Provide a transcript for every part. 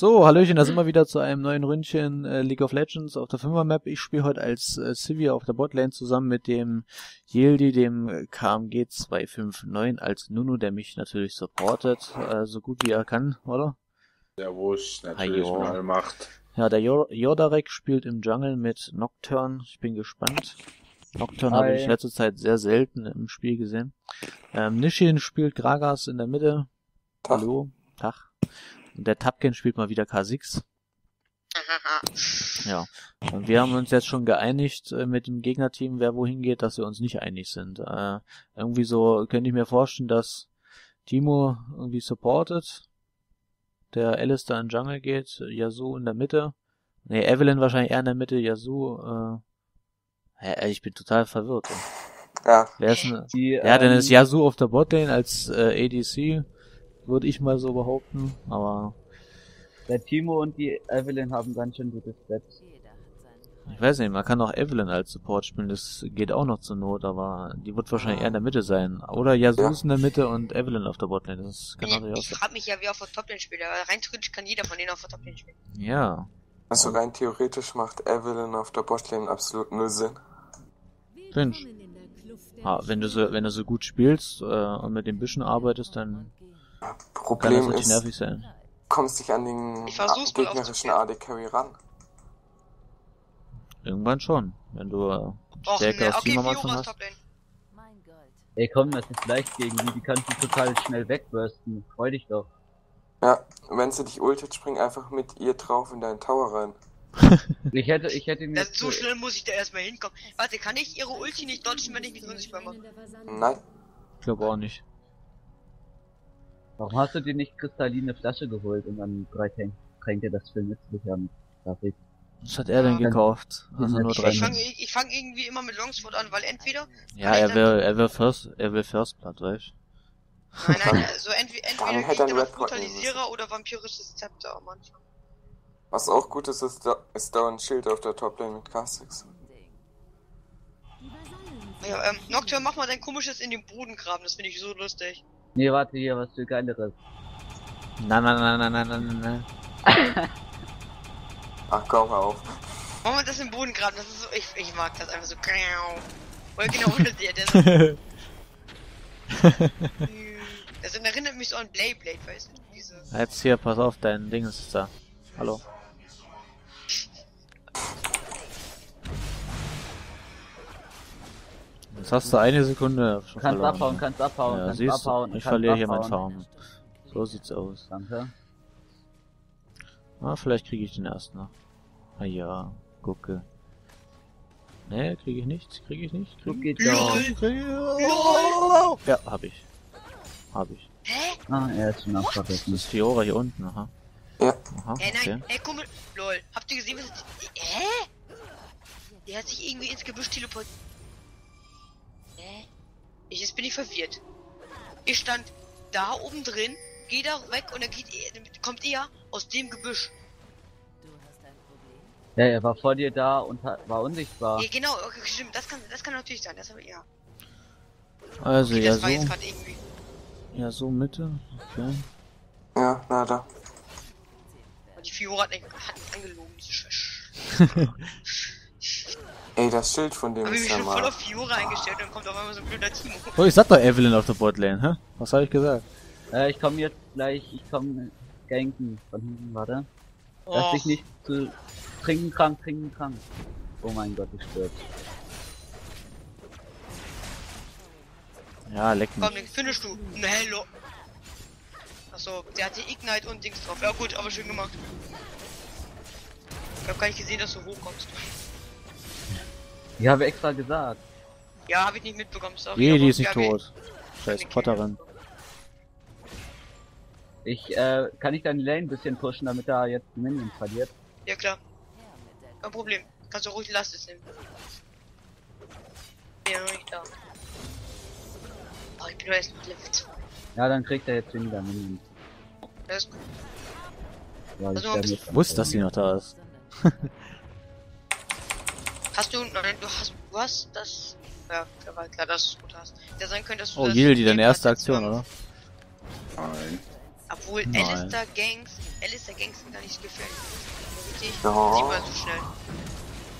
So, hallöchen, da sind wir wieder zu einem neuen Ründchen League of Legends auf der 5er Map. Ich spiele heute als Sivir auf der Botlane zusammen mit dem Yildi, dem KMG259 als Nunu, der mich natürlich supportet, so gut wie er kann, oder? Jawohl, natürlich mit allem Macht. Ja, der Yordarek spielt im Jungle mit Nocturne, ich bin gespannt. Nocturne habe ich in letzter Zeit sehr selten im Spiel gesehen. Nishin spielt Gragas in der Mitte. Tag. Hallo, Tag. Und der Tapken spielt mal wieder Kha'Zix. Ja. Und wir haben uns jetzt schon geeinigt mit dem Gegnerteam, wer wohin geht, dass wir uns nicht einig sind. Irgendwie so könnte ich mir vorstellen, dass Teemo irgendwie supportet, der Alistar in Jungle geht, Yasuo in der Mitte. Ne, Evelynn wahrscheinlich eher in der Mitte, Yasuo. Ich bin total verwirrt. Ja. Wer ist denn? Ja, dann ist Yasuo auf der Botlane als ADC. Würde ich mal so behaupten, aber... Der Teemo und die Evelynn haben ganz schön gutes Set. Ich weiß nicht, man kann auch Evelynn als Support spielen, das geht auch noch zur Not, aber die wird wahrscheinlich eher in der Mitte sein. Oder Yasuo ja. In der Mitte und Evelynn auf der Botlane, das kann auch nicht. Ich frage mich ja, wer auf der Toplane spielt, aber rein theoretisch kann jeder von denen auf der Toplane spielen. Ja. Also rein theoretisch macht Evelynn auf der Botlane absolut null Sinn. Finch. Ja, wenn du so gut spielst und mit den Büschen arbeitest, dann... Problem ist, du kommst nicht an den gegnerischen AD-Carry ran. Irgendwann schon, wenn du stärker auf Team hast. Ey komm, das ist leicht gegen die, die kannst du total schnell wegbursten, freu dich doch. Ja, wenn sie dich ultet, spring einfach mit ihr drauf in deinen Tower rein. Ich hätte mir... So schnell muss ich da erstmal hinkommen. Warte, kann ich ihre Ulti nicht dodgen, wenn ich mich unsichtbar mache? Nein. Ich glaube auch nicht. Warum hast du dir nicht Kristalline Flasche geholt und dann 3 Tränke das für nützlich an? Was hat er denn gekauft? Also nur 3. Ich fange irgendwie immer mit Longsword an, weil entweder... Ja, er will First Blood, weißt du? Nein, also entweder kriegt er was Brutalisierer oder vampirisches Zepter am Anfang. Was auch gut ist, ist da ein Schild auf der Toplane mit Kha'Zix. Ja, Nocturne, mach mal dein komisches in den Boden graben, das finde ich so lustig. Nee, warte hier, was für geileres. Nein. Ach komm, hör auf. Machen wir das im Boden graben, das ist so, ich mag das einfach so. Oder genau unter dir, das erinnert mich so an Blade, weißt du, dieses. Jetzt hier, pass auf, dein Ding ist da. Hallo. Jetzt hast du eine Sekunde schon verloren. Kannst abhauen, ja, siehst du, ich verliere hier meinen Farm. So sieht's aus. Danke. Ah, vielleicht kriege ich den ersten noch. Ah ja, gucke. Ne, kriege ich nichts. Ja, hab ich. Hä? Ah, er ist schon abgeschlossen. Das ist Fiora hier unten, aha. Ja. Aha, nein, okay. Guck mal, lol. Habt ihr gesehen, was... Der hat sich irgendwie ins Gebüsch teleportiert. Jetzt bin ich verwirrt. Ich stand da oben drin, geh da weg und dann kommt er aus dem Gebüsch. Ja, er war vor dir da und war unsichtbar. Ja, genau, okay, stimmt, das kann natürlich sein, das habe ich ja. Also okay, das war jetzt gerade irgendwie. Ja, so Mitte, okay. Ja, na da. Und die Fiora hat mich angelogen, diese Scheiße. Ey, das Schild von dem ist ja mal... Ich hab mich schon voll auf Fiora eingestellt und dann kommt auf einmal so ein blöder Team. Oh, ich sag doch Evelynn auf der Botlane, hä? Was hab ich gesagt? Ich komm jetzt gleich, ganken von hinten, warte. Oh. Lass dich nicht zu... Trinken krank. Oh mein Gott, ich stirb. Ja, leck mich. Komm, den findest du. Ne, hello. Achso, der hatte Ignite und Dings drauf. Ja gut, aber schön gemacht. Ich hab gar nicht gesehen, dass du hochkommst. Die habe extra gesagt. Ja, habe ich nicht mitbekommen. Die ist nicht tot. Scheiß Potterin. Kann ich deine Lane ein bisschen pushen, damit er jetzt die Minions verliert? Ja, klar. Kein Problem. Kannst du ruhig Last nehmen. Ja, noch nicht da. Oh, ich bin nur erst noch Level 2. Ja, dann kriegt er jetzt weniger Minions. Das ist gut. Ja, ich wusste, dass sie noch da ist. Du hast das. Ja, war klar, dass du es gut hast. Ja, sein könnte, dass du das Yildi, deine erste Aktion, oder? Nein. Obwohl Alistar Gangs mir gar nicht gefällt. Richtig? Oh. Sieht man so schnell.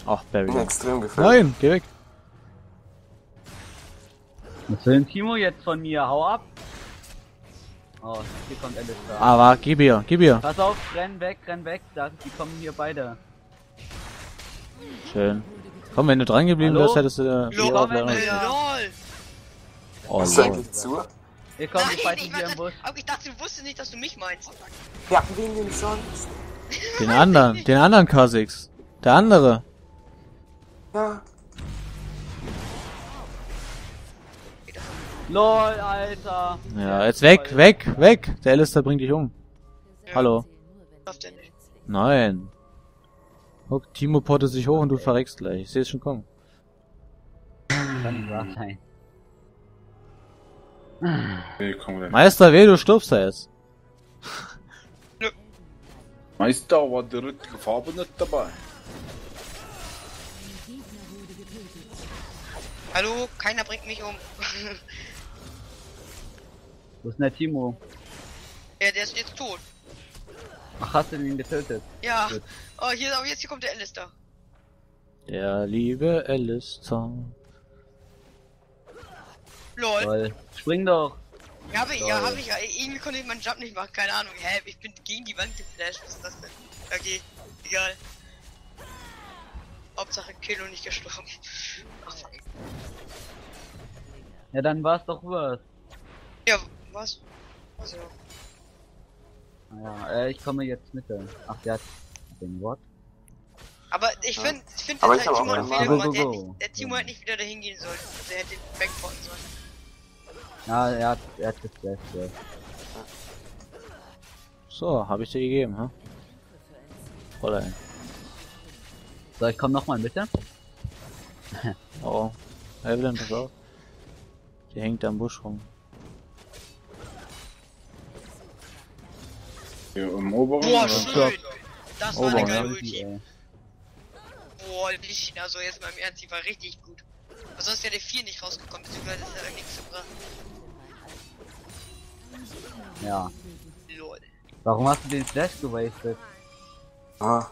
Ach, Barry. Mir extrem gefällt. Nein, geh weg. Was will denn Teemo jetzt von mir? Hau ab! Oh, hier kommt Alistar. Aber gib ihr. Pass auf, renn weg. Die kommen hier beide. Schön. Komm, wenn du dran geblieben wärst, hättest du... LOL! Was ist eigentlich zu? Hier kommen die beiden hier im Bus. Aber ich dachte, du wusstest nicht, dass du mich meinst. Ja, wen denn sonst? Den anderen Kha'Zix. Der andere. Ja. LOL, Alter! Ja, jetzt weg! Der Alistar bringt dich um. Ja. Hallo. Nein. Guck, Teemo portet sich hoch und du verreckst gleich. Ich seh's schon kommen. Nee, komm, Meister, weh, du stirbst da jetzt. Nö. Meister, war die richtige Farbe nicht dabei. Hallo, keiner bringt mich um. Wo ist denn der Teemo? Ja, der ist jetzt tot. Ach, hast du ihn getötet? Ja. Gut. Oh, jetzt kommt der Alistar. Der liebe Alistar. LOL. Spring doch. Ja, hab ich. Irgendwie konnte ich meinen Jump nicht machen. Keine Ahnung. Hä, ich bin gegen die Wand geflasht. Was ist das denn? Okay, egal. Hauptsache Kill und nicht gestorben. Ach, fuck. Ja, dann war's doch was. Ja, was? Was ja. Naja, ich komme jetzt mit. Ach, der hat den Wort. Aber ich finde, das halt Teemo ein Fehler gemacht. Der Teemo hätte nicht wieder dahin gehen sollen. Also er hätte den backporten sollen. Ja, er hat geflasht, ja. So, hab ich dir gegeben, hä? Oder? So, ich komm nochmal mit, ja? Oh. Evelynn, pass auf. Die hängt am Busch rum. Im oberen. Boah, schön! Das war eine geile Ulti. Boah, Nishin, also jetzt mal im Ernst, die war richtig gut. Aber sonst wäre der 4 nicht rausgekommen, beziehungsweise ist ja nichts gebracht. Ja. Lol. Warum hast du den Flash gewastet? Ah.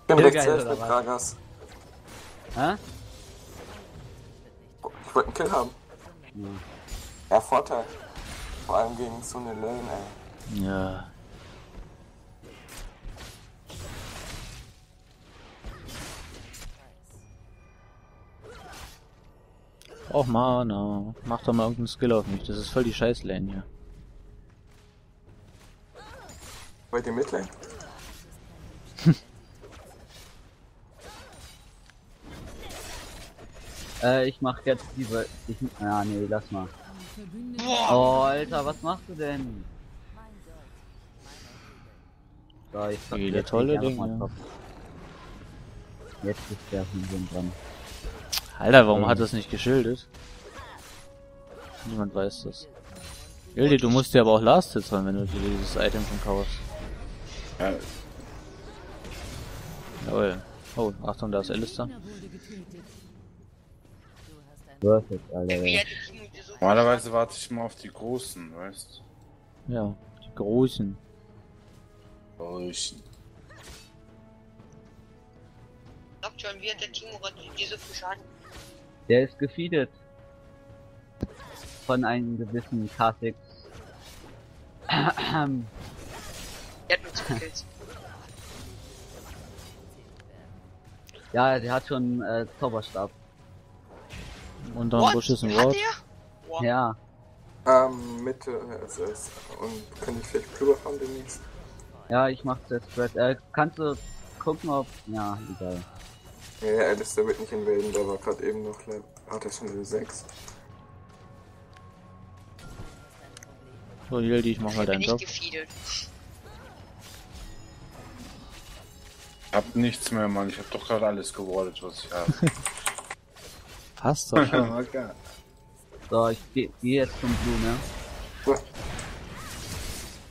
Ich bin direkt selbst mit Gragas. Hä? Ich wollte einen Kill haben. Ja, Vorteil. Vor allem gegen so eine Lane, ey. Ja. Och Mana, mach doch mal irgendeinen Skill auf mich, das ist voll die Scheißlane hier. Bei dem Midlane? Ich mach jetzt die... Ah nee, lass mal. Oh Alter, was machst du denn? So, ich sag, der tolle Ding, ja. Jetzt ist der Hühnchen dran. Alter, warum hat das nicht geschildert? Niemand weiß das. Yildi, du musst dir aber auch Last Hits holen, wenn du dieses Item schon kaufst. Ja. Jawohl. Oh, Achtung, da ist Alistar. Perfekt, Alter. Normalerweise warte ich mal auf die Großen, weißt du? Ja, die Großen. Sagt schon, wie hat der Teemo diese Schaden? Der ist gefeedet. Von einem gewissen Kha'Zix. Der hat uns gekillt. Ja, der hat schon Zauberstab. Unterm Busch ist ein Wort. Ja. Mitte SS. Und kann ich vielleicht Blue Buff haben demnächst? Ja, ich mach das Spread. Kannst du gucken, ob... Ja, egal. Ja, Alistar wird nicht invaden, der war gerade eben noch... Hat er schon Level 6. So, Yildi, ich mach mal deinen Job. Ich hab nichts mehr, Mann. Ich hab doch gerade alles gewardet, was ich habe. Passt doch schon. Okay. So, ich geh jetzt zum Blue, ne? Ja.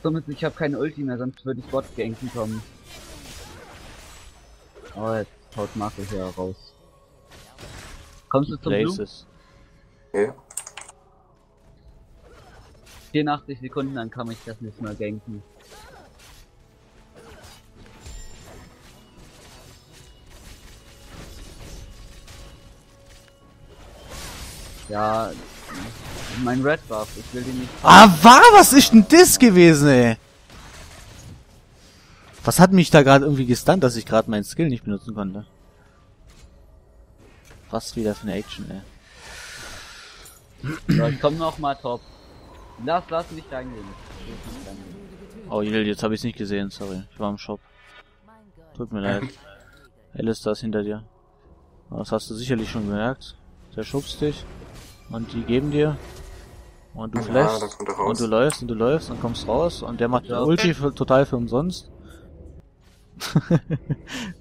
Somit, ich habe keine Ulti mehr, sonst würde ich Bot ganken kommen. Oh, jetzt Haut Marke hier raus. Kommst du zum Blue? Ja. 84 Sekunden, dann kann ich das nicht mehr ganken. Ja, mein Red Buff, ich will den nicht... Ah, was ist denn das gewesen, ey? Was hat mich da gerade irgendwie gestunt, dass ich gerade meinen Skill nicht benutzen konnte? Was wieder für eine Action, ey. So, ich komm noch mal top. Lass mich reingehen. Oh, Yildi, jetzt habe ich es nicht gesehen, sorry. Ich war im Shop. Tut mir leid. Alistar ist hinter dir. Das hast du sicherlich schon gemerkt. Der schubst dich. Und die geben dir. Und du flashst. Ja, und du läufst und du läufst und kommst raus. Und der macht die Ulti für, total für umsonst.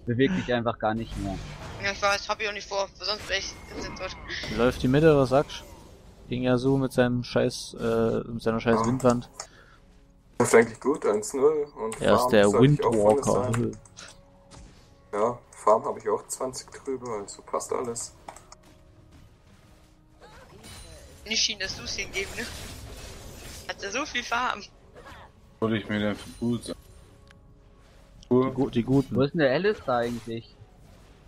Bewegt dich einfach gar nicht mehr. Ja, ich war, das hab ich auch nicht vor, sonst wäre ich... Läuft die Mitte, was sagst du? Ging ja so mit seinem Scheiß, mit seiner scheiß Windwand. Das ist eigentlich gut, 1-0. Und er ist der Windwalker. Ja, Farm habe ich auch 20 drüber, also passt alles. Nishin, dass du es hingeben, ne? Hat er so viel Farm. Würde ich mir denn für gut sagen? Die guten. Wo ist denn der Alistar eigentlich?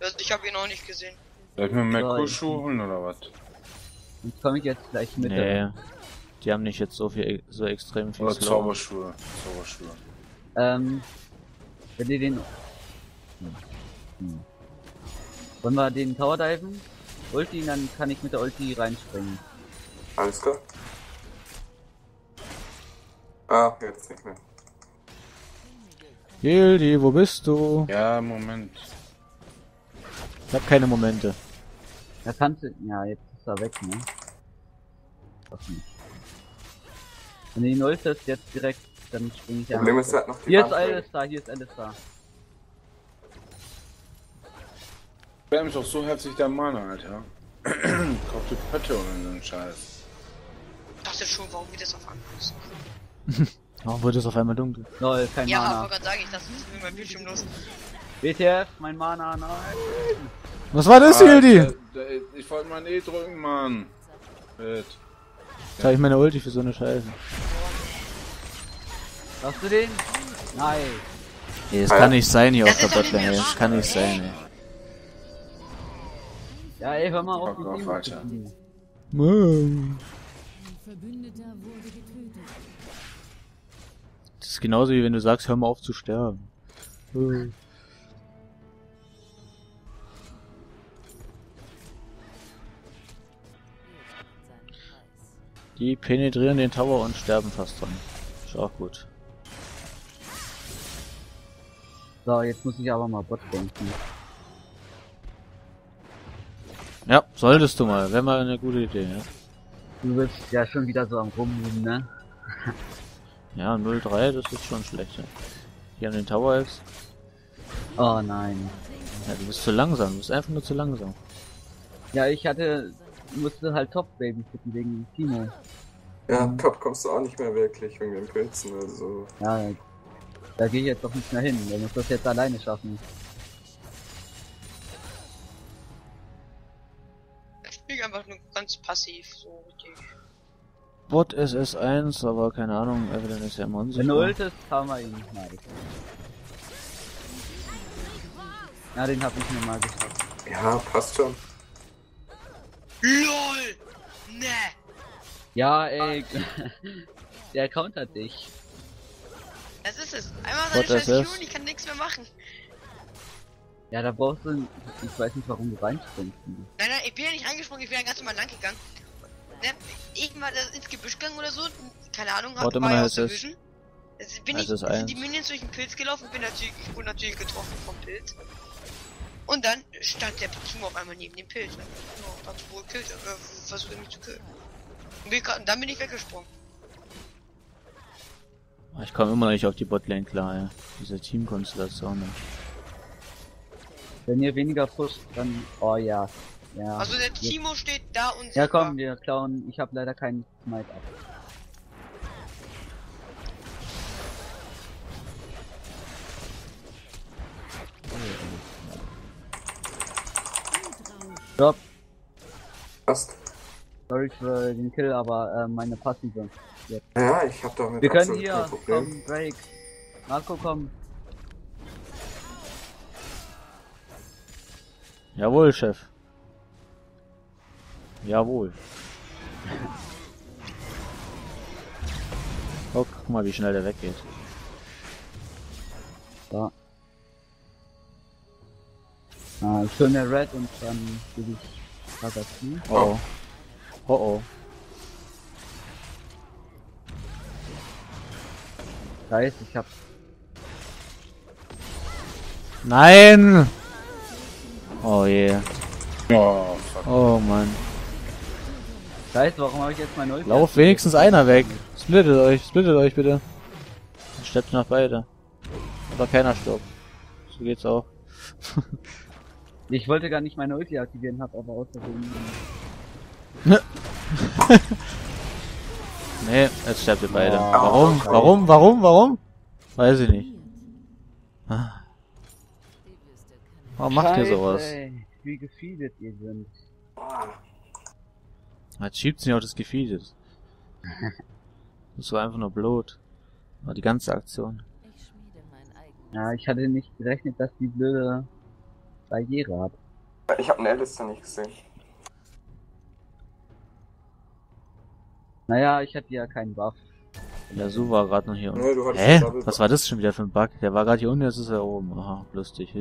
Also ich habe ihn auch nicht gesehen. Soll ich mir Merkur-Schuhe holen oder was? Jetzt komme ich jetzt gleich mit. Nee, die haben nicht jetzt so viel, so extrem viel. Oder Zauberschuhe. Zauberschuhe. Wenn die den... Wollen wir den Tower diven? Ulti, dann kann ich mit der Ulti reinspringen. Alles klar. Ah, jetzt nicht mehr. Yildi, wo bist du? Ja, Moment. Ich hab keine Momente. Da kannst du... Ja, jetzt ist er weg, ne? Doch nicht. Wenn du ihn ultest jetzt direkt, dann spring ich an. Problem ist, er hat noch die Wand. Hier ist Alistar. Ich bin doch so herzlich der Mana, Alter. Kaufte Pötte oder so einen Scheiß. Ich dachte schon, warum wird das auf einmal dunkel? Warum wird es auf einmal dunkel? Lol, kein Mana. Ja, aber gerade sage ich, das ist mit meinem Bildschirm los. WTF, mein Mana, nein! Was war das, Yildi? Ich wollte mal ein E drücken, Mann. Jetzt habe ich meine Ulti für so eine Scheiße. Hast du den? Nein. Ey, das kann nicht sein hier auf der Botlane, das kann nicht sein, ey. Ja, ey, hör mal auf, die Das ist genauso wie wenn du sagst, hör mal auf zu sterben. Die penetrieren den Tower und sterben fast dran. Ist auch gut. So, jetzt muss ich aber mal Bot denken. Ja, solltest du mal. Wäre mal eine gute Idee, ja. Du bist ja schon wieder so am Rumliegen, ne? Ja, 0-3, das ist schon schlecht, ja. Die haben den Tower jetzt. Oh nein. Ja, du bist zu langsam. Du bist einfach nur zu langsam. Ja, ich musste halt Top babysitten wegen Teemo. Ja, Top kommst du auch nicht mehr wirklich wegen dem Prinzen, also. Ja, da gehe ich jetzt doch nicht mehr hin. Der muss das jetzt alleine schaffen. Ich spiele einfach nur ganz passiv, so richtig. Bot SS1, aber keine Ahnung, Evelynn ist ja im Monster. Wenn du ultest, haben wir ihn nicht mal. Na, den hab ich mir mal geschafft. Ja, passt schon. LOL! Ne! Ja, ey. Der countert dich. Das ist es. Einmal seine scheiß Juni, ich kann nichts mehr machen. Ja, da brauchst du... Ich weiß nicht, warum du reinspringst. Nein, ich bin ja nicht reingesprungen, ich bin ja ganz normal lang gegangen. Irgendwann ins Gebüsch gegangen oder so. Keine Ahnung, hab ich mal aus der Vision. Also bin ich die Minions durch den Pilz gelaufen, ich wurde natürlich getroffen vom Pilz. Und dann stand der Teemo auf einmal neben dem Pilz. Ja, hat wohl gekillt, versucht mich zu killen. Und dann bin ich weggesprungen. Ich komme immer noch nicht auf die Botlane klar, ja. Diese Teamkonstellation. Ne? Wenn ihr weniger pusht, dann... Oh ja. Ja. Also der Teemo steht da und... Ja komm, wir klauen. Ich habe leider keinen Smite ab. Stopp. Passt. Sorry für den Kill, aber meine passive. Jetzt. Ja, ich hab doch mit. Wir können hier. Komm, Drake. Marco, komm. Jawohl, Chef. Jawohl. Oh, guck mal, wie schnell der weggeht. Da. Ah, ich bin der Red und dann gebe ich Gragas. Oh. Oh oh. Scheiße, ich hab's. Nein! Oh je. Yeah. Oh, fuck. Oh Mann. Scheiße, warum habe ich jetzt mein Ult? Lauf wenigstens einer weg. Splittet euch bitte. Dann stirbt noch beide. Aber keiner stirbt. So geht's auch. Ich wollte gar nicht meine Ulti aktivieren, hab aber aus Versehen. Nee, jetzt sterbt ihr beide. Oh, warum? Okay. Warum? Weiß ich nicht. Warum macht ihr sowas? Ey, wie gefeedet ihr sind. Jetzt schiebt sie auch das Gefeedet. Das war einfach nur blöd. War die ganze Aktion. Ja, ich hatte nicht gerechnet, dass die blöde Barriere hat. Ich hab eine Alistar nicht gesehen. Naja, ich hatte ja keinen Buff. Der Su war gerade noch hier unten. Nee, du hattest einen Double Buff. Was war das schon wieder für ein Bug? Der war gerade hier unten, jetzt ist er oben. Aha, lustig.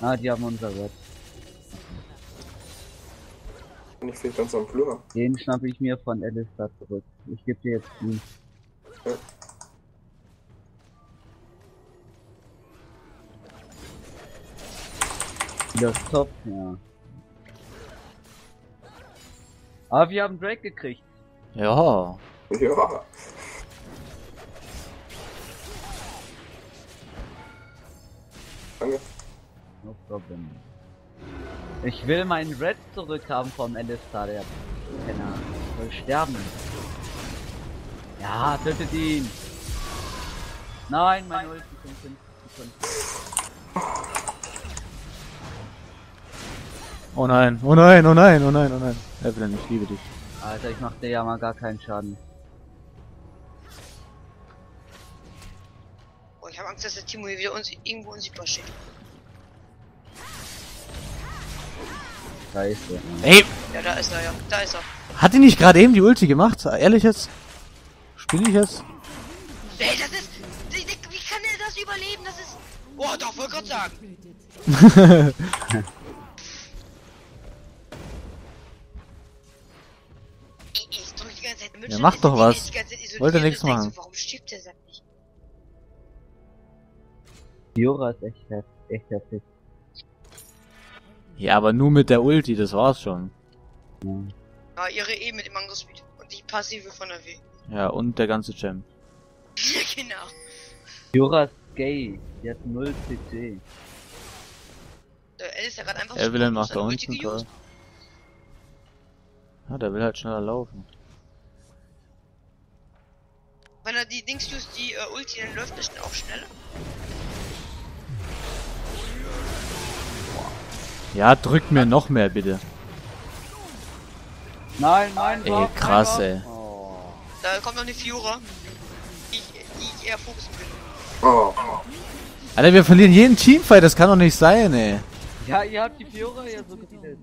Ah, die haben unser Red. Ich sehe ganz am Flur. Den schnappe ich mir von Alistar zurück. Ich gebe dir jetzt ihn. Ja. Das ist top, ja. Aber wir haben Drake gekriegt. Ja. Ja. Danke. No problem. Ich will meinen Red zurückhaben vom Alistar, der Penner. Soll sterben. Ja, tötet ihn. Nein, mein Ulti kommt. Oh nein, oh nein, oh nein, oh nein, oh nein. Evelynn, ich liebe dich. Alter, ich mach dir ja mal gar keinen Schaden. Oh, ich hab Angst, dass der Teemo hier wieder irgendwo unsichtbar steht. Scheiße. Ey! Ja, da ist er, ja. Da ist er. Hat die nicht gerade eben die Ulti gemacht? Ehrlich jetzt? Spiel ich jetzt? Ey, das ist... Wie kann der das überleben? Das ist... Oh, doch, wollte Gott sagen. Ja, macht doch was. Wollte nichts machen. Warum schiebt der Sack nicht? Fiora ist echt heftig. Ja, aber nur mit der Ulti, das war's schon. Ja, ihre E mit dem Angriffsspeed und die passive von der W. Ja, und der ganze Champ. Ja, genau. Fiora ist gay. Die hat 0 CC. Alice hat einfach Evelynn macht da unten toll. Ja, der will halt schneller laufen. Wenn er die Dings used, die Ulti, dann läuft das auch schneller. Ja, drückt mir noch mehr, bitte. Nein, nein, ey, Bob, krass, nein, ey. Oh. Da kommt noch eine Fiora, die ich eher fokussen will. Oh. Alter, wir verlieren jeden Teamfight, das kann doch nicht sein, ey. Ja, ihr habt die Fiora ja so gebildet.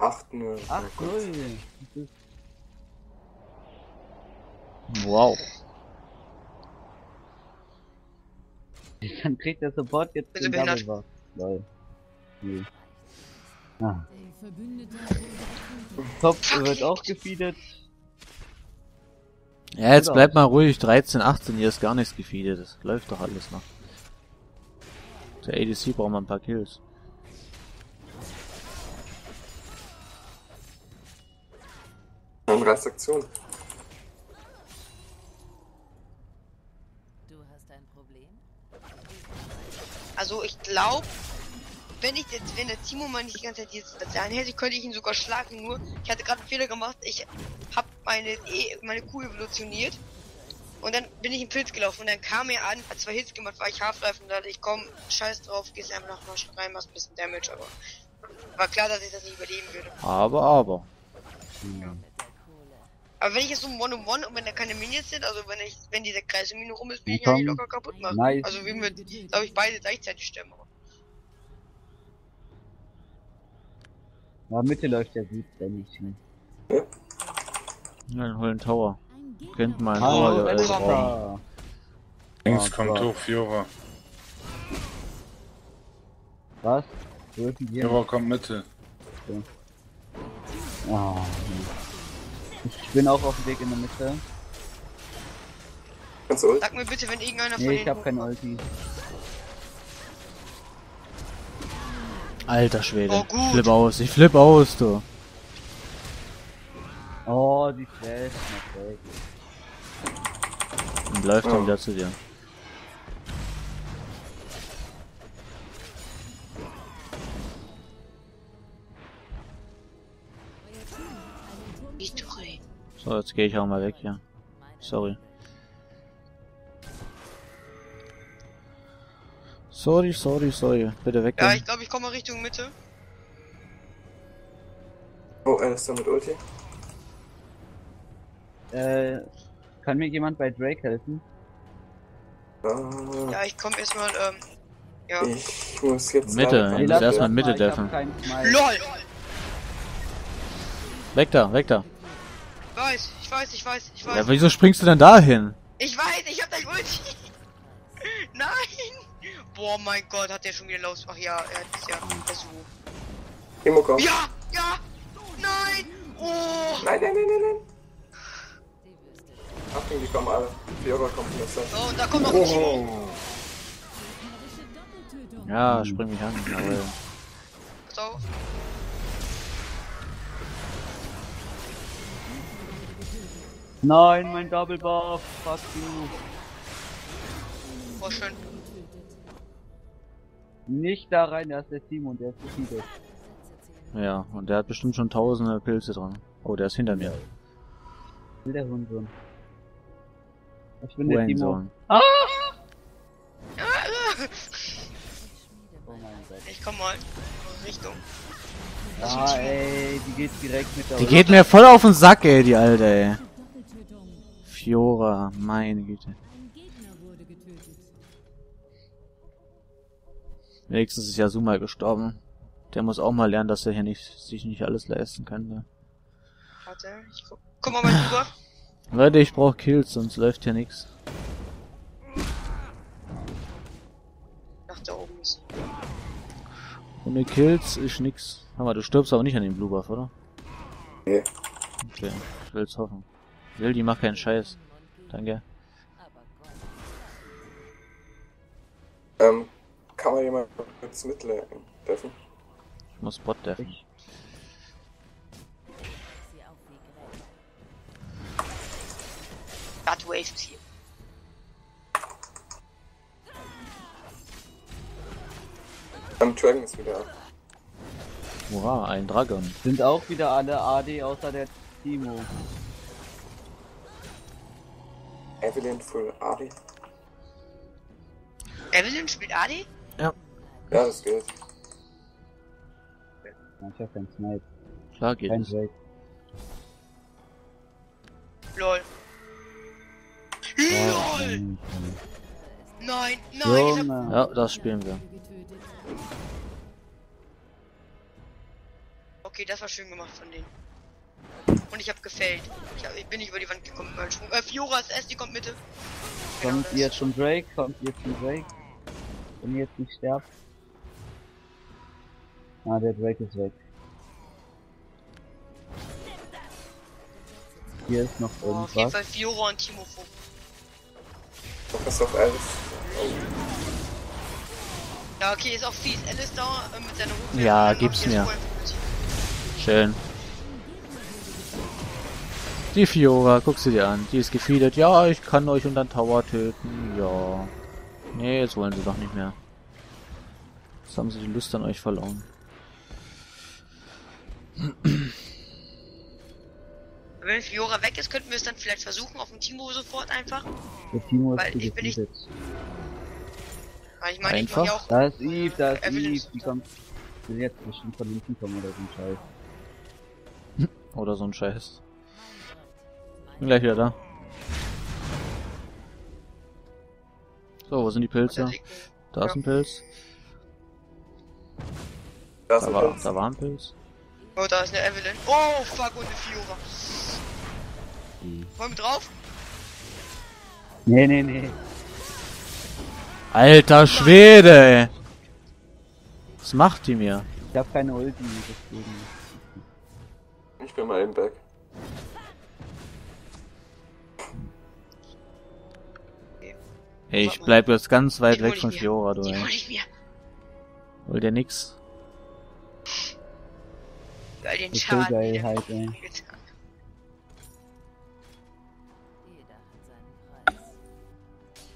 8-0. 8-0. Wow. Dann kriegt der Support jetzt den Double Buff. Lol. Nee. Ah. Top wird auch gefeedet. Ja, jetzt bleibt mal ruhig. 13, 18, hier ist gar nichts gefeedet. Das läuft doch alles noch. Der ADC braucht mal ein paar Kills. Transaktion. Also ich glaube, wenn der Teemo mal nicht die ganze Zeit jetzt daran hätte, könnte ich ihn sogar schlagen, nur ich hatte gerade einen Fehler gemacht, ich habe meine Q evolutioniert Und dann bin ich im Pilz gelaufen und dann kam er an, hat 2 Hits gemacht, war ich Half-Life und dachte ich, komm, scheiß drauf, gehst einfach noch mal rein, machst ein bisschen Damage, aber war klar, dass ich das nicht überleben würde. Aber. Ja. Aber wenn ich jetzt so ein One-on-One und wenn da keine Minions sind, also wenn dieser Kreis im Mini rum ist, bin ich ja nicht locker kaputt machen. Nice. Also wenn wir, glaube ich, beide gleichzeitig sterben. Na, Mitte läuft der Sieg, wenn nicht schnell. Ja, dann holen Tower. Kennt man. Hallo, Alistar. Links kommt hoch, Fiora. Was? Fiora kommt Mitte. Okay. Oh. Ich bin auch auf dem Weg in der Mitte. Kannst du Ult? Sag mir bitte, wenn irgendeiner von denen... ich hab kein Ulti. Alter Schwede. Oh, gut. Ich flipp aus, du. Oh, die Flash. Und läuft dann wieder zu dir. So, jetzt gehe ich auch mal weg hier. Sorry. Sorry. Bitte weg. Ja, ich glaube, ich komme Richtung Mitte. Oh, einer ist da mit Ulti. Kann mir jemand bei Drake helfen? Ja, ich komme erstmal, ja. Ich muss jetzt Mitte, ich muss erstmal Mitte deffen. LOL! Weg da. Ich weiß. Ja, wieso springst du denn dahin? Ich weiß, ich hab dein Ulti. Nein! Boah, mein Gott, hat der schon wieder los. Ach ja, er hat es ja versucht. Ja! Nein! Oh! Nein! Achtung, die kommen alle. Fiora kommt jetzt. Oh, da kommt noch ein Teemo. Ja, spring mich an. Pass auf. Nein, mein Double Buff, fuck you. Oh, schön. Nicht da rein, der ist der Teemo und der ist gefiedert. Ja, und der hat bestimmt schon tausende Pilze dran. Oh, der ist hinter mir. Will der Hurensohn. Ich bin der Teemo. Ah! Oh mein Gott. Ich komm mal. Richtung. Ah, ey, die geht direkt mit der Runde. Die geht mir voll auf den Sack, ey, die Alte, ey. Fiora, meine Güte. Wenigstens ist Yasuo mal gestorben. Der muss auch mal lernen, dass er hier sich nicht alles leisten kann. Ne? Warte, ich guck mal mein Buff. Leute, ich brauche Kills, sonst läuft hier nichts. Nach da oben ist. Ohne Kills ist nix. Hör mal, du stirbst aber nicht an dem Blue Buff, oder? Nee. Okay, ich will's hoffen. Yildi, mach keinen Scheiß. Danke. Kann man jemand ins Midlane deffen? Ich muss Bot deffen. That waves hier. Dragon ist wieder. Wow, ein Dragon. Sind auch wieder alle AD außer der Teemo. Evelynn für AD. Evelynn spielt AD? Ja. Ja, das geht. Ich hab keinen Snipe. Klar geht. Kein Drake. LOL! Nein! Ja, das spielen wir. Okay, das war schön gemacht von denen. Und ich hab gefällt. Ich bin nicht über die Wand gekommen. Fiora ist S, die kommt Mitte. Kommt ihr jetzt schon Drake? Wenn ihr jetzt nicht sterbt. Ah, der Drake ist weg. Hier ist noch irgendwas. Auf jeden Fall Fiora und Teemo vor. Fokus auf Alice. Ja, okay, ist auch fies. Alistar mit seiner Rufwelle. Ja, gib's mir. Schön. Die Fiora, guck sie dir an. Die ist gefeedert. Ja, ich kann euch unter den Tower töten. Ja. Nee, jetzt wollen sie doch nicht mehr. Jetzt haben sie die Lust an euch verloren. wenn Fiora weg ist, könnten wir es dann vielleicht versuchen auf dem Teemo sofort einfach. Der Teemo ist weil ich bin nicht. Ich meine, ich mach ja auch. Da ist Eve, die kommt. Die sind jetzt bestimmt von hinten kommen oder so ein Scheiß. Oder so ein Scheiß. Bin gleich wieder da. So, wo sind die Pilze? Da ist ein Pilz. Da war ein Pilz. Oh, da ist eine Evelynn. Oh, fuck, und eine Fiora. Wollen wir drauf? Nee. Alter Schwede! Was macht die mir? Ich hab keine Ulti, deswegen. Ich bin mal eben weg. Hey, ich bleib jetzt ganz weit weg von Fiora, du ey. Hol dir nix. Geil, den Schaden. Geil, halt, ey.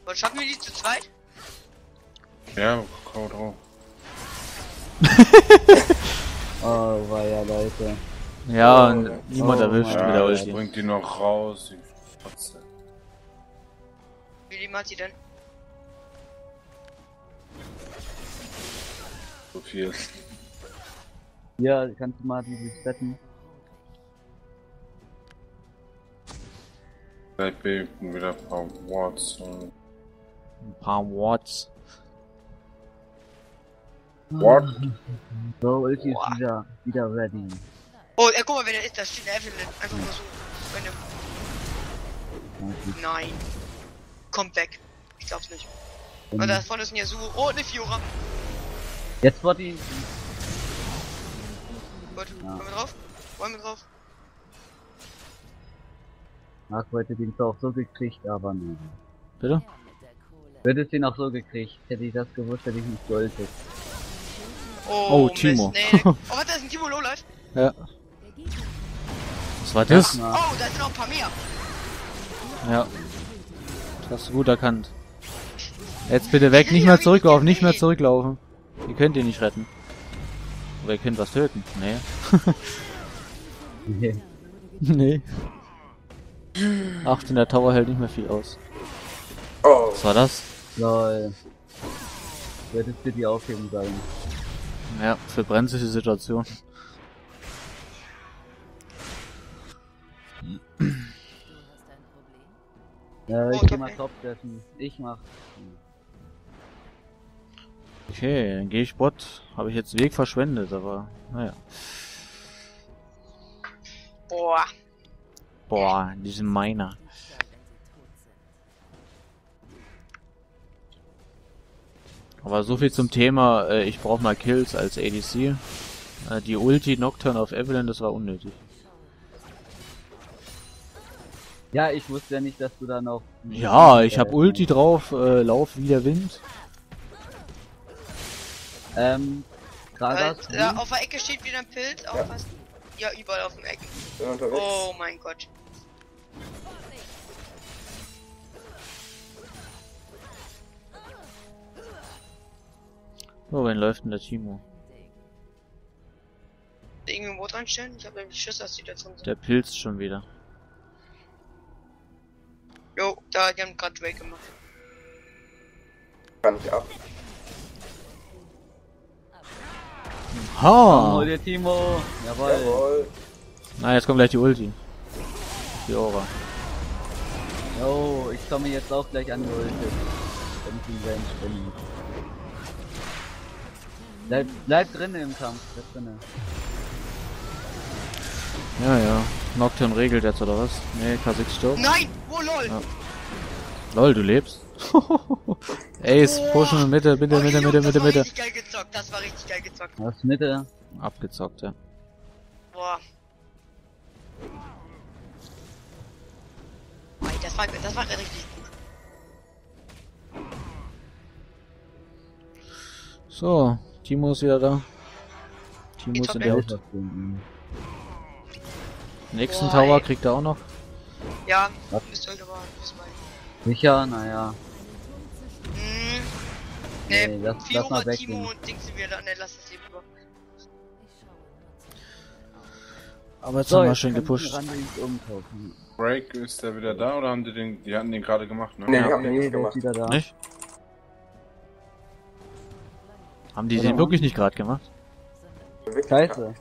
Was schaffen wir die zu zweit? Ja, komm drauf. Oh, war ja, Leute. Ja, und niemand erwischt mit der Ulti. Bringt die noch raus, die Fotze. Wie die macht die denn? So viel. Ja, kannst du mal dieses Betten. Vielleicht beten wieder ein paar Watts. Ein paar Watts. What? So, Ulti ist wieder ready. Oh, guck mal, wenn er ist, da steht eine Evelynn. Einfach mal so. Nein. Kommt weg. Ich glaub's nicht. Und da vorne ist ein Yasuo. Oh, eine Fiora. Jetzt war die. Gut, wollen wir drauf? Marc wollte den zwar auch so gekriegt, aber nein. Bitte? Würde es den auch so gekriegt. Hätte ich das gewusst, hätte ich nicht geholfen. Oh, Teemo. Nee. Oh, was, da ist ein Teemo low life? Ja. Was war das? Oh, da sind noch ein paar mehr. Ja. Das hast du gut erkannt. Jetzt bitte weg, nicht mehr zurücklaufen, nicht mehr zurücklaufen. Ihr könnt ihn nicht retten. Oder ihr könnt was töten. Nee. Nee. Achtung, der Tower hält nicht mehr viel aus. Oh. Was war das? Lol. Hättest du die aufheben sollen. Ja, für brenzliche Situation. Ja, ich geh mal top treffen. Ich mach. Okay, dann gehe ich Bot. Habe ich jetzt Weg verschwendet, aber naja. Boah, diese Miner. Aber so viel zum Thema, ich brauche mal Kills als ADC. Die Ulti Nocturne auf Evelynn, das war unnötig. Ja, ich wusste ja nicht, dass du da noch... Ja, ich hab Ulti drauf, Lauf wie der Wind. Gragas. Da auf der Ecke steht wieder ein Pilz, aufpassen. Ja, überall auf den Ecken. Oh mein Gott. So, wen läuft denn der Teemo? Irgendwie im Boot reinstellen? Ich hab nämlich Schiss, dass die da drin sind. Der Pilz schon wieder. Jo, die haben gerade Drake gemacht. Kann ich ab. Ha! Hol dir Teemo! Jawoll! Na, jetzt kommt gleich die Ulti. Fiora. Jo, ich komme jetzt auch gleich an die Ulti. Wenn ich ihn selbst springen. Bleib drin im Kampf, bleib drinne. Ja. Nocturne regelt jetzt oder was? Nee, Kha'Zix stirbt. Nein! Oh lol! Ja. Lol, du lebst? Ace, pushen, Mitte. Das war richtig geil gezockt, Was, Mitte? Abgezockt, ja. Boah. Das war richtig gut. So, Teemo ist wieder da. Teemo ist in der Haut. Nächsten Tower kriegt er auch noch. Ja, müsste heute aber sicher, naja. Ne, Fiora, Teemo und Dings sind wir da. Ne, lass das eben über. Aber jetzt so, haben wir schön gepusht. Drake, ist der wieder da oder haben die den? Die hatten den gerade gemacht, ne? Nee, ja, haben den nicht gemacht. Wieder da. Nicht? Haben die den wirklich nicht gerade gemacht? Scheiße.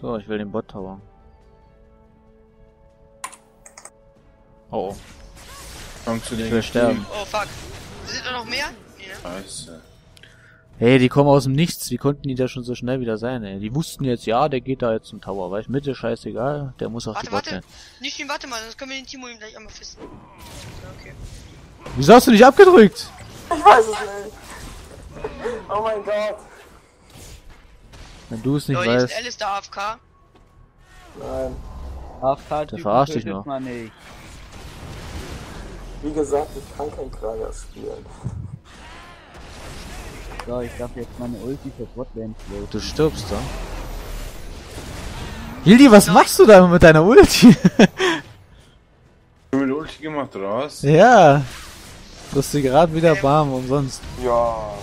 So, ich will den Bot Tower. Oh, oh. Ich will sterben. Oh fuck. Sind da noch mehr? Scheiße. Hey, die kommen aus dem Nichts. Wie konnten die da schon so schnell wieder sein, ey? Die wussten jetzt, ja, der geht da jetzt zum Tower. Weil ich Mitte, scheißegal. Der muss auf die Bot gehen. Nishin, warte mal, sonst können wir den Teemo ihm gleich einmal fisten. Okay. Wieso hast du nicht abgedrückt? Ich weiß es nicht. Oh mein Gott. Wenn du es nicht weißt. Leute, ist Alistar AFK? Nein. AFK, der verarscht dich noch. Wie gesagt, ich kann kein Gragas spielen. So, ich darf jetzt meine Ulti für Botlane floaten. Du stirbst doch. Yildi, was machst du da mit deiner Ulti? Du hast mit Ulti gemacht, oder was? Ja. Du hast sie gerade wieder warm, umsonst. Ja.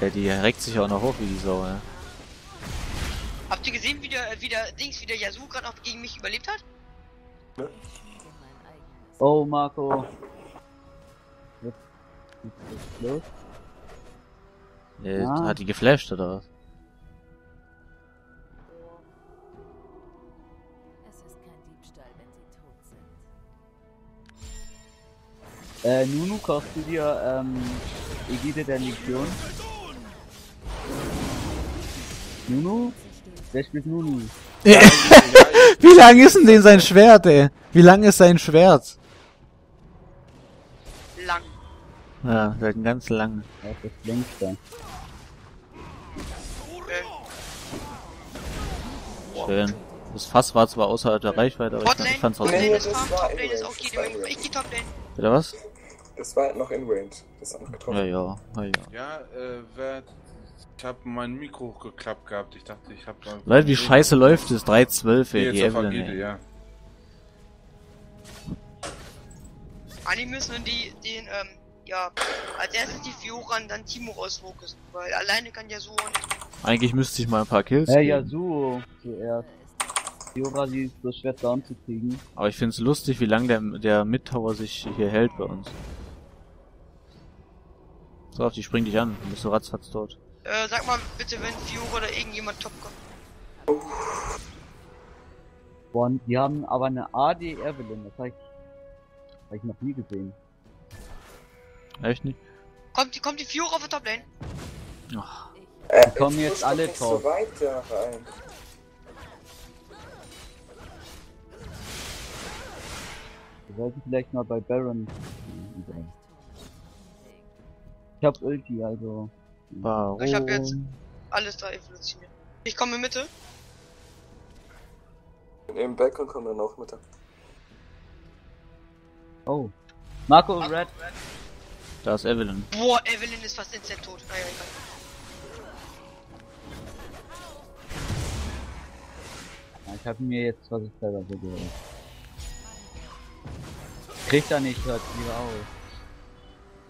Ja, die reckt sich auch noch hoch wie die Sau, ja. Habt ihr gesehen, wie der Yasuo gerade noch gegen mich überlebt hat? Ne? Oh, Marco. Ja. Hat die geflasht oder was? Es ist kein Diebstahl, wenn sie tot sind. Nunu, kaufst du dir Ägide der Legion? Nunu? Wer spielt Nunu? Wie lang ist denn sein Schwert, ey? Wie lang ist sein Schwert? Lang. Ja, seit einem ganz langen. Ja, das längst da. Schön. Das Fass war zwar außerhalb der Reichweite, aber ich fand's auch nee, das war in Range. Ich geh Toplane. Bitte was? Das war noch in Range. Das hat noch getroffen. Ja, ja. Ja, ja. Ja, ich hab mein Mikro hochgeklappt gehabt. Ich dachte, ich hab... Leute, wie scheiße läuft es? 3-12, ey. Die Evelynn, ja. Eigentlich müssen die den, ja, als erstes die Fiora und dann Teemo rausfokussen, weil alleine kann Yasuo nicht. Eigentlich müsste ich mal ein paar Kills geben. Yasuo zuerst. Fiora, die ist so schwer down zu kriegen. Aber ich find's lustig, wie lange der Mid-Tower sich hier hält bei uns. So, auf die springt dich an, dann bist du ratzfatz dort. Sag mal bitte, wenn Fiora oder irgendjemand top kommt. Boah, die haben aber eine AD Evelynn, das heißt... Hab ich noch nie gesehen. Echt nicht? Kommt die Fiora auf Toplane? Ach. Die kommen jetzt alle drauf. So weiter rein. Wir sollten vielleicht mal bei Baron. Ich hab Ulti, also. Warum? Ich hab jetzt alles da evolutioniert. Ich komme in Mitte. In dem Background kommen wir noch Mitte. Oh. Marco, Red. Da ist Evelynn. Boah, Evelynn ist fast instant tot. Ah, ja, egal. Ich hab mir jetzt was ich selber so gehört. Kriegt er nicht, hört lieber auf.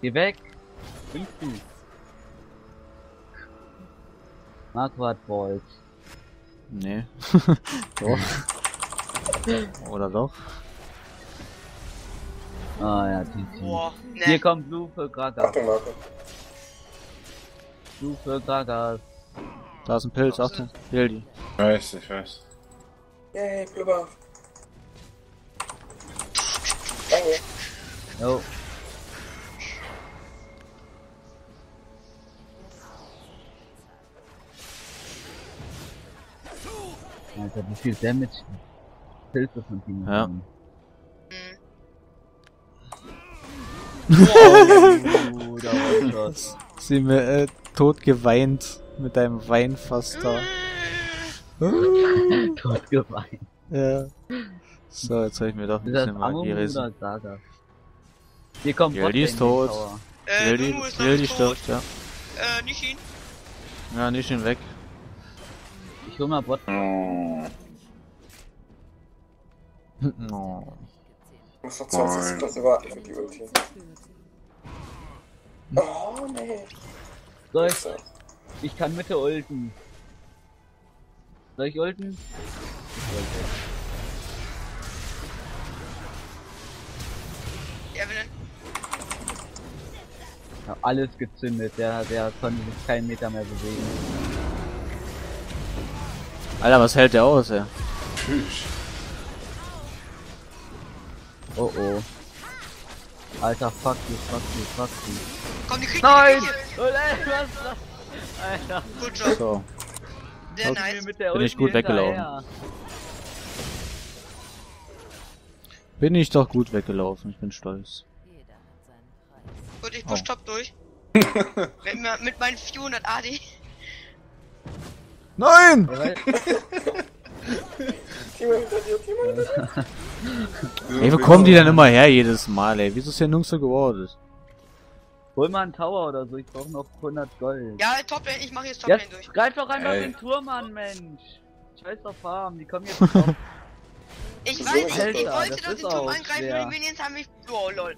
Geh weg! Bringst du! Marco hat Balls. Nee. Doch. Oder doch? Ah ja, die. Hier kommt Blue für Gragas. Achtung, Marco. Blue für Gragas. Da ist ein Pilz, Achtung. Yildi. Ich weiß, ich weiß. Yay, Blue Buff. Danke. Jo. Alter, wie viel Damage Pilze von Team haben. Ja. Oh, da war was. Sie mir tot geweint mit deinem Weinfass da. Tot geweint. Ja. So, jetzt habe ich mir doch ein bisschen mal gerissen. Hier kommt Yildi ist tot. Yildi stirbt, ja. Nishin. Ja, Nishin weg. Ich hol mal Bot. Oh. Ich muss noch 20 Sekunden warten für die Ulti. Oh nee. Soll ich? Ich kann Mitte ulten. Soll ich ulten? Ich ulte. Evelynn. Ich hab alles gezündet, der konnte sich keinen Meter mehr bewegen. Alter, was hält der aus, ey? Tschüss. Oh oh. Alter, fuck you, fuck you, fuck you. Komm, die Küche! Nein! Oh nein, was ist das? Alter. Gut schon. So. Sehr nice. Bin ich gut weggelaufen. Bin ich doch gut weggelaufen, ich bin stolz. Jeder hat seinen Preis. Gut, ich push top durch. Mit meinen 400 AD. Nein! Ey, wo kommen die denn immer her jedes Mal, ey? Wieso ist der Nungs so geworden? Hol mal einen Tower oder so, ich brauch noch 100 Gold. Ja, Toplane, ich mach jetzt Toplane durch. Greif doch einfach den Turm an, Mensch! Scheiß auf Farm, die kommen jetzt drauf. Ich weiß, Alter, ich wollte doch den Turm angreifen und die Minions haben mich... Oh lol.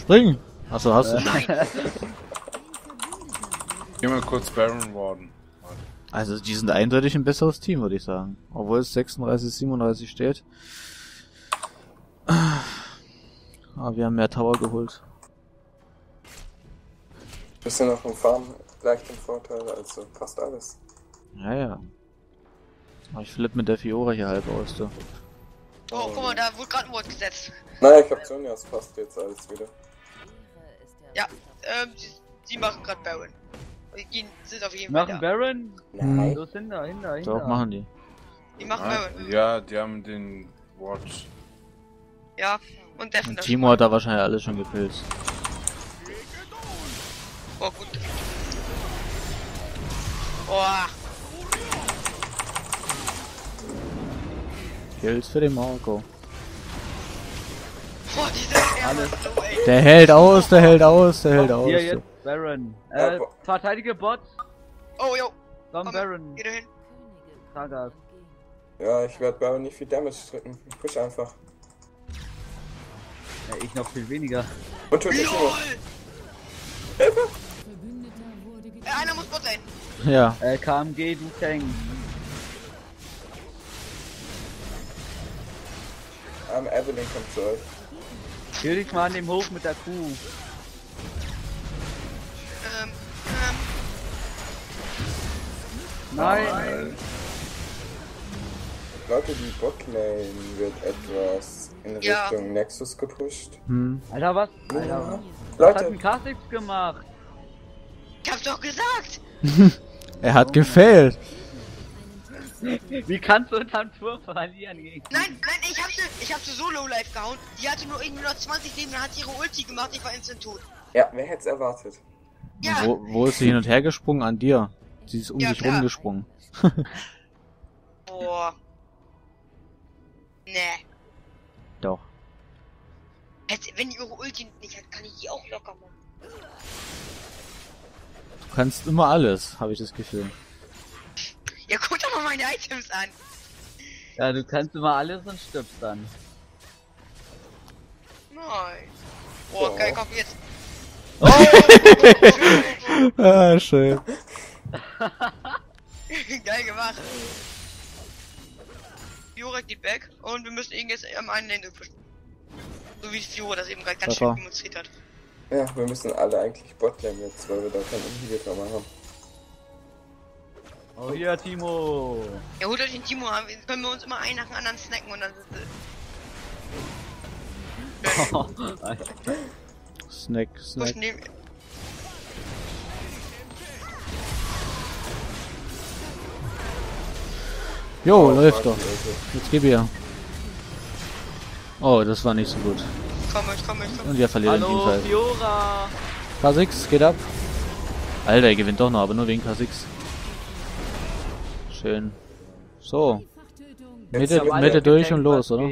Springen! Achso, hast du. Geh mal kurz Baron warden. Also die sind eindeutig ein besseres Team, würde ich sagen. Obwohl es 36, 37 steht. Aber wir haben mehr Tower geholt. Bist du noch im Farm? Leicht im Vorteil, also fast alles. Ja, ja. Aber ich flippe mit der Fiora hier halb aus, du. Oh, guck mal, da wurde gerade ein Wort gesetzt. Naja, ich hab schon, ja, es passt jetzt alles wieder. Ja, sie machen gerade Baron. Die sind auf jeden Fall da. Machen Baron? Nein. Los, hinter. Doch, machen die. Die machen Baron. Ja, die haben den Watch. Ja, und Defen. Teemo hat da wahrscheinlich alles schon gepilzt. Oh, gut. Boah! Kills für den Marco. Boah, dieser der hält aus, der hält aus. Hier jetzt, Baron. Verteidige Bot. Oh, jo. Komm, Baron. Geh da hin. Gragas. Ja, ich werde Baron nicht viel Damage drücken. Ich push einfach. Ja, ich noch viel weniger. Und töte ich nur. Hilfe! Einer muss Bot sein. Ja. KMG, du Tank. Evelynn kommt zu euch. Hör dich mal an dem Hof mit der Kuh. Nein. Leute, die Botlane wird etwas in Richtung Nexus gepusht. Alter, was? Alter, was hat ein Kha'Zix gemacht? Ich hab's doch gesagt! Er hat gefailt! Wie kannst du unterm Turm verlieren gegen? Nein, ich hab sie so low life gehauen. Die hatte nur irgendwie noch 20 Leben, dann hat sie ihre Ulti gemacht, ich war instant tot. Ja, wer hätt's erwartet? Ja. Wo ist sie hin und her gesprungen? An dir. Sie ist um dich rumgesprungen. Boah. Nee. Doch. Wenn die ihre Ulti nicht hat, kann ich die auch locker machen. Du kannst immer alles, habe ich das Gefühl. Ja, guck doch mal meine Items an. Ja, du kannst immer alles und stirbst dann. Nein. Boah, geil, komm jetzt. Oh. Ah, schön. Geil gemacht. Fiora geht weg und wir müssen ihn jetzt am einen Lane pushen. So wie Fiora das eben gerade ganz schön demonstriert hat. Ja, wir müssen alle eigentlich Botlane jetzt, weil wir da keinen Inhibitor mehr haben. Oh ja, Teemo! Ja, holt euch den Teemo, können wir uns immer einen nach dem anderen snacken und dann sind Snack. Jo, läuft doch. Jetzt gib ihr. Oh, das war nicht so gut. Komm. Und wir verlieren den Teamfight. Fiora! Kha'Zix, geht ab. Alter, er gewinnt doch noch, aber nur wegen Kha'Zix. Schön. So. Mitte durch und los, oder?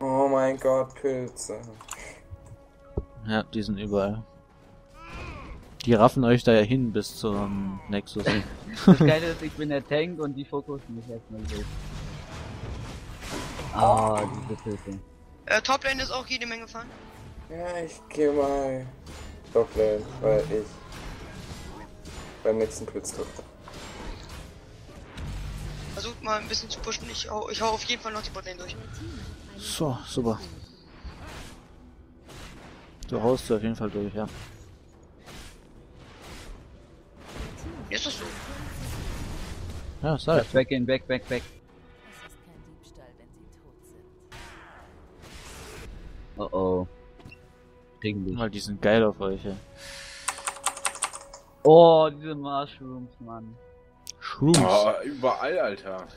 Oh mein Gott, Pilze. Ja, die sind überall. Die raffen euch da ja hin bis zum Nexus. Das Geile ist, ich bin der Tank und die fokussen mich erstmal so. Ah, diese Hilfe. Toplane ist auch jede Menge gefahren. Ja, ich gehe mal Toplane, weil ich beim nächsten Blitz drücke. Versucht mal ein bisschen zu pushen, ich hau auf jeden Fall noch die Botlane durch. So, super. Du haust du auf jeden Fall durch, ja. Ist das so? Ja, sei. Das weggehen, weg. Das ist kein Diebstahl, wenn sie tot sind. Oh oh. Kriegen wir. Mal, die sind geil auf euch, ja. Oh, diese Mushrooms, Mann. Shrooms. Oh, überall, Alter.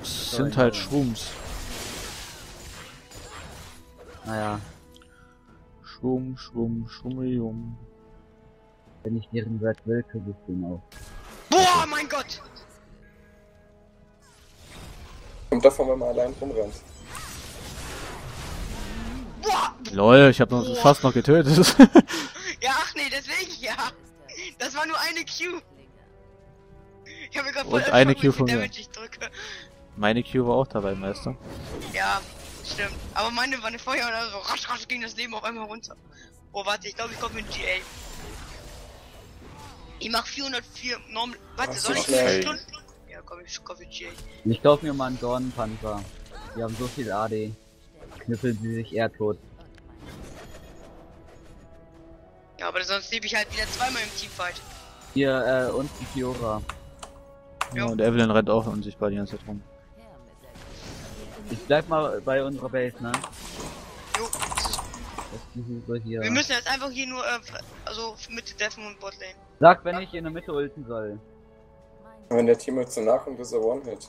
Das sind halt Shrooms. Naja. Schrumm. Wenn ich deren Wert will, krieg ich den auch. Boah, mein Gott! Kommt davon, wenn man allein rumrennt. Boah! Lol, ich hab noch fast noch getötet. Ja, ach nee, deswegen ja. Das war nur eine Q. Ich hab mir grad voll eine Q von mir. Ich drücke. Meine Q war auch dabei, Meister. Ja, stimmt. Aber meine war eine Feuer oder so. Rasch ging das Leben auf einmal runter. Oh, warte, ich glaube, ich komme mit GA. Ich mach 404 normal. Warte, soll ich 4 Stunden? Ja, komm, ich kaufe GA. Ich kauf mir mal einen Dornenpanzer. Die haben so viel AD. Knüppeln sie sich eher tot. Ja, aber sonst lebe ich halt wieder zweimal im Teamfight. Hier, und die Fiora. Ja, und Evelynn rennt auch unsichtbar die ganze Zeit rum. Ich bleib mal bei unserer Base, ne? Jo. Wir müssen jetzt einfach hier nur, also Mitte deffen und Botlane. Sag, wenn ich in der Mitte ulten soll. Wenn der Team jetzt so nachkommt, ist er One-Hit.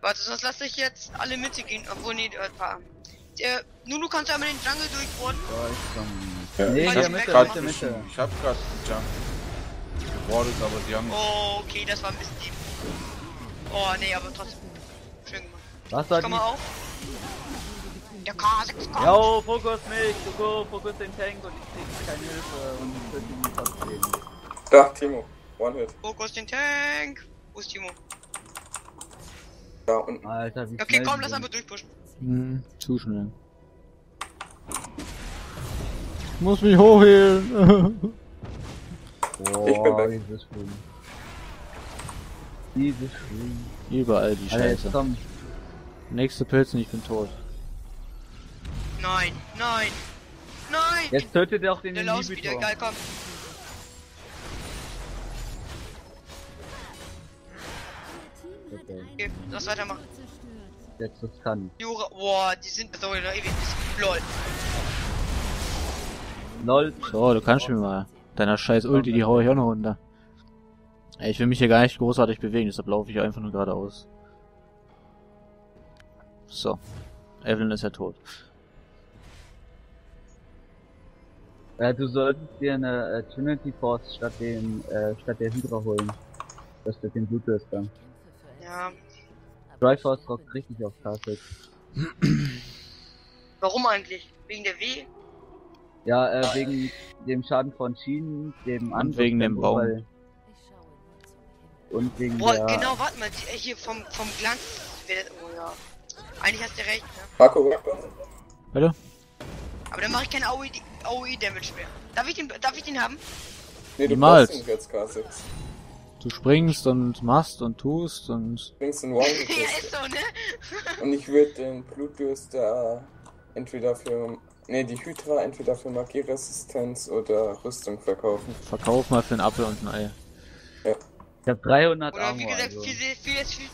Warte, sonst lasse ich jetzt alle Mitte gehen, obwohl nicht ein paar. Nunu, kannst du einmal den Jungle durchbohren? Ja, ich kann. Nee, in der Mitte. Ich hab grad den Jungle gebordet, aber die haben... Oh, okay, das war ein bisschen deep. Oh, nee, aber trotzdem. Schön gemacht. Was hat die? Komm mal auf. Der Kha'Zix kommt. Yo, fokus mich, fokus den Tank und ich krieg keine Hilfe und ich will ihn fast sehen. Da, Teemo. One-Hit. Fokus den Tank. Wo ist Teemo? Da unten. Alter, wie okay, komm, lass einfach durchpushen. Zu schnell. Ich muss mich hochheilen. Oh, ich bin weg. Dieses Schwung. Überall die Scheiße. Alter, nächste Pilzen, ich bin tot. Nein! Jetzt tötet er auch den Laus wieder, geil, komm! Okay, lass weitermachen. Jetzt das kann. Jura, boah, die sind da ewig. LOL. So, du kannst mir mal. Deiner scheiß Ulti, die hau ich auch noch runter. Ey, ich will mich hier gar nicht großartig bewegen, deshalb laufe ich einfach nur geradeaus. So, Evelynn ist ja tot. Du solltest dir eine Trinity Force statt der Hydra holen. Das wird den Blut ist dann. Ja. Dry Force rockt richtig auf Kha'Zix. Warum eigentlich? Wegen der W? Ja, wegen dem Schaden von Schienen, dem Angriff. Und wegen dem Baum. Und wegen der... genau, warte mal, hier vom Glanz... Oh ja. Eigentlich hast du recht, ne? Marco, hallo? Aber dann mache ich keine AOE-Damage mehr. Darf ich den haben? Nee, du machst ihn jetzt, Kha'Zix. Du springst und machst und tust und... Springst in One. Ja, ist so, ne? Und ich würde den Blutdürster entweder für... Ne, die Hydra entweder für Magieresistenz oder Rüstung verkaufen. Verkauf mal für einen Apfel und ein Ei. Ja. Ich hab 300 Armor. Oder wie gesagt, also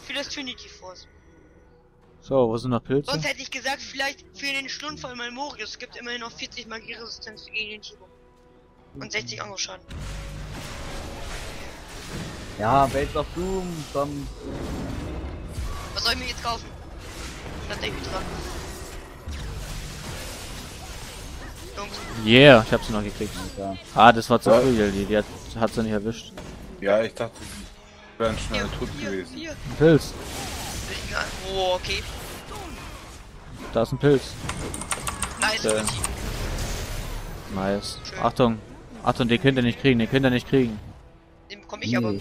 für das Trinity Force. So, wo sind noch Pilze? Sonst hätte ich gesagt, vielleicht für den Schlund von Malmorius. Es gibt immerhin noch 40 Magieresistenz gegen den Teemo. Und 60 andere Schaden. Ja, Base of Doom, komm. Was soll ich mir jetzt kaufen? Das denke ich dran. Jungs. Yeah, ich hab sie noch gekriegt. Ja. Ah, das war zu früh, Yildi. Die hat sie nicht erwischt. Ja, ich dachte, die wären schnell tot gewesen. Ein Pilz. Oh, okay. Da ist ein Pilz. Nice, Nice. Schön. Achtung. Achtung, den könnt ihr nicht kriegen, den könnt ihr nicht kriegen. Den komm ich nee, aber.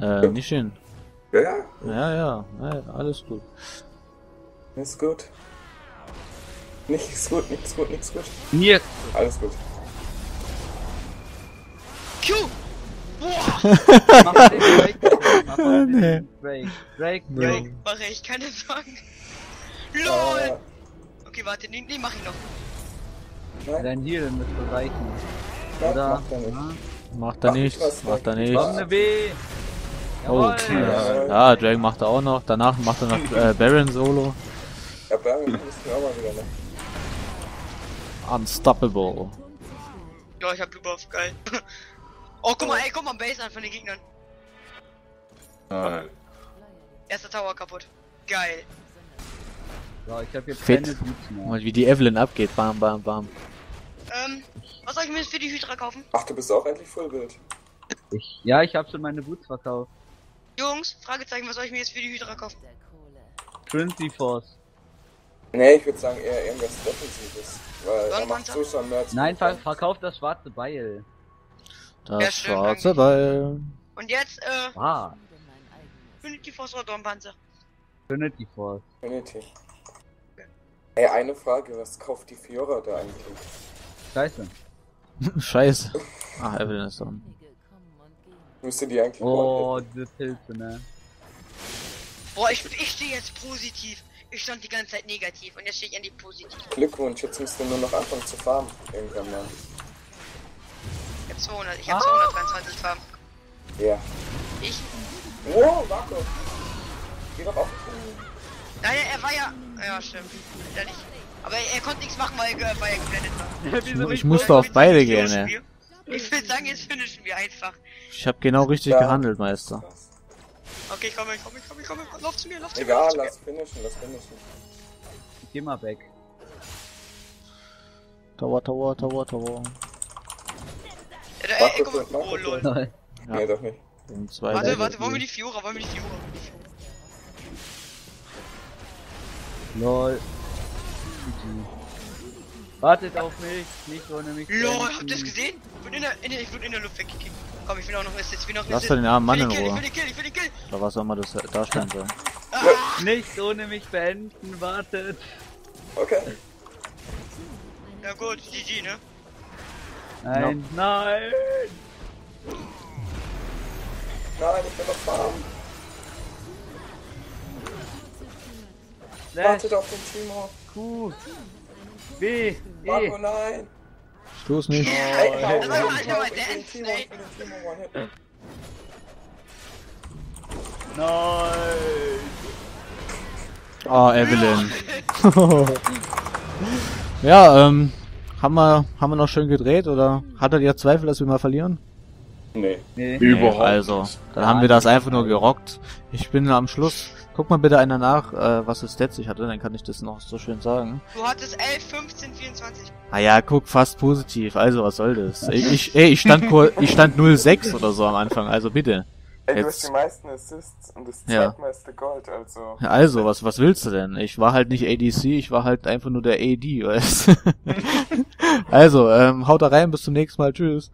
Ja. Nishin. Ja, ja. Ja, ja. Ja, alles gut. Ist gut. Nichts gut, nichts gut, nichts gut. Mir. Alles gut. Q! Mach mal den Drake. Mach mal den Drake. Drake, Drake. Mache ich, keine Sorgen. LOL! Okay, warte, nee, mach ich noch. Nein. Dein Heal müsst du reichen. Oder? Macht er nicht. Macht er nicht. Macht er nicht. Oh, ja, Drake macht er auch noch. Danach macht er noch Baron Solo. Ja, Baron ist ja auch mal wieder, ne? Unstoppable. Ja, ich hab Blue Buff, geil. Oh, guck mal, ey, guck mal am Base an von den Gegnern. Nein. Erster Tower kaputt. Geil. Ja, ich hab jetzt Fit. Keine Boots mehr. Mal wie die Evelynn abgeht. Bam, bam, bam. Was soll ich mir jetzt für die Hydra kaufen? Ach, du bist auch endlich Vollbild. Ja, ich hab schon meine Boots verkauft. Jungs, Fragezeichen, was soll ich mir jetzt für die Hydra kaufen? Trinity Force. Nee, ich würde sagen eher irgendwas Defensives. Weil er macht so schon mehr. Nein, verkauft das schwarze Beil. Das ja, stimmt, schwarze Beil. Und jetzt, Trinity Force oder Dornpanzer? Trinity Force. Trinity. Ey, eine Frage, was kauft die Fiora da eigentlich? Scheiße. Scheiße. Ach, Evelynn ist da. Müsste die eigentlich. Oh, das Hilfe, ne? Boah, ich stehe jetzt positiv. Ich stand die ganze Zeit negativ und jetzt stehe ich endlich positiv. Glückwunsch, jetzt müsst ihr nur noch anfangen zu farmen. Irgendwann mal. Ich hab 200, ich hab 223 Farben. Ja. Yeah. Ich? Wow, Marco. Geh doch auf. Nein, er war ja. Ja, stimmt. Ja, nicht. Aber er konnte nichts machen, weil er geblendet war. Ich musste auf beide gehen, ne? Ich würde sagen, jetzt finishen wir einfach. Ich hab genau richtig gehandelt, Meister. Okay, ich komme, lauf zu mir, lauf zu mir. Egal, lass finishen. Ich geh mal weg. Tower. Ja, ey, guck mal. Oh, lol. Nein, ja. Nee, doch nicht. Warte, wollen wir die Fiora? Lol. Wartet auf mich, nicht ohne mich. LOL, habt ihr das gesehen? Ich wurde in der Luft weggekickt. Komm, ich will auch noch Assist, Lass doch den armen Mann in Ruhe. Ich will den Kill. Oder was auch immer das darstellen soll. Ah. Nicht ohne mich beenden, wartet. Okay. Na gut, GG, ne? Nein, no. Nein! Nein, ich bin noch farm. Wartet auf den Teemo. Q. B. Marco, nein! Stoß mich! Nein! Oh, Evelynn. Ja, haben wir noch schön gedreht, oder? Hattet ihr Zweifel, dass wir mal verlieren? Nee. Überhaupt. Also, dann haben wir das einfach nur gerockt. Ich bin am Schluss. Guck mal bitte einer nach, was das Stats ich hatte, dann kann ich das noch so schön sagen. Du hattest 11, 15, 24. Ah ja, guck, fast positiv, also was soll das? Ich stand 0,6 oder so am Anfang, also bitte. Ey, du hast die meisten Assists und das zweitmeiste Gold, also... Ja, also, was willst du denn? Ich war halt nicht ADC, ich war halt einfach nur der AD, weißt du? Also, haut da rein, bis zum nächsten Mal, tschüss.